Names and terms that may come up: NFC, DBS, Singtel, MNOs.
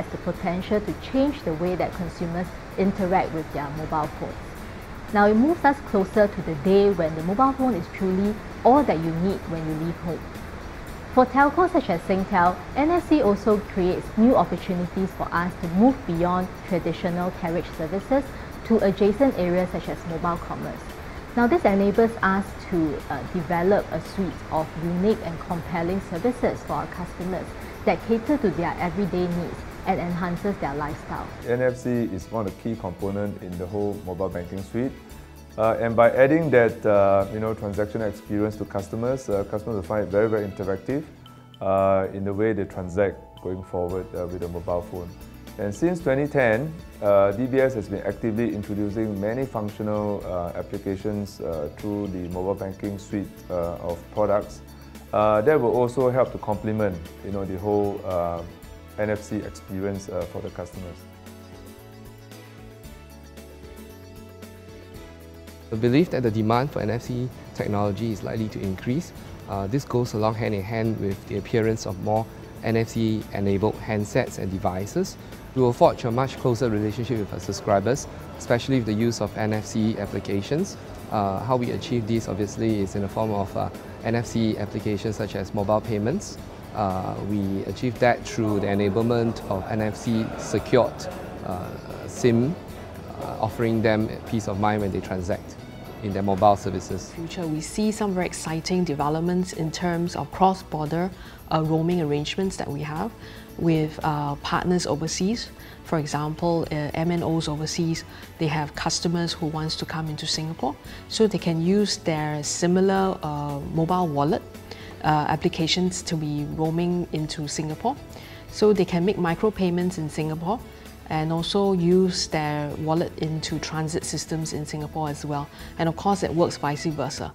has the potential to change the way that consumers interact with their mobile phones. Now it moves us closer to the day when the mobile phone is truly all that you need when you leave home. For telcos such as Singtel, NFC also creates new opportunities for us to move beyond traditional carriage services to adjacent areas such as mobile commerce. Now this enables us to develop a suite of unique and compelling services for our customers that cater to their everyday needs and enhances their lifestyle. NFC is one of the key components in the whole mobile banking suite. And by adding that transactional experience to customers, customers will find it very, very interactive in the way they transact going forward with a mobile phone. And since 2010, DBS has been actively introducing many functional applications through the mobile banking suite of products that will also help to complement the whole NFC experience for the customers. The belief that the demand for NFC technology is likely to increase. This goes along hand in hand with the appearance of more NFC-enabled handsets and devices. We will forge a much closer relationship with our subscribers, especially with the use of NFC applications. How we achieve this, obviously, is in the form of NFC applications such as mobile payments. We achieve that through the enablement of NFC-secured SIM, offering them peace of mind when they transact in their mobile services. In the future, we see some very exciting developments in terms of cross-border roaming arrangements that we have with partners overseas. For example, MNOs overseas, they have customers who wants to come into Singapore, so they can use their similar mobile wallet applications to be roaming into Singapore. So they can make micro payments in Singapore and also use their wallet into transit systems in Singapore as well. And of course, it works vice versa.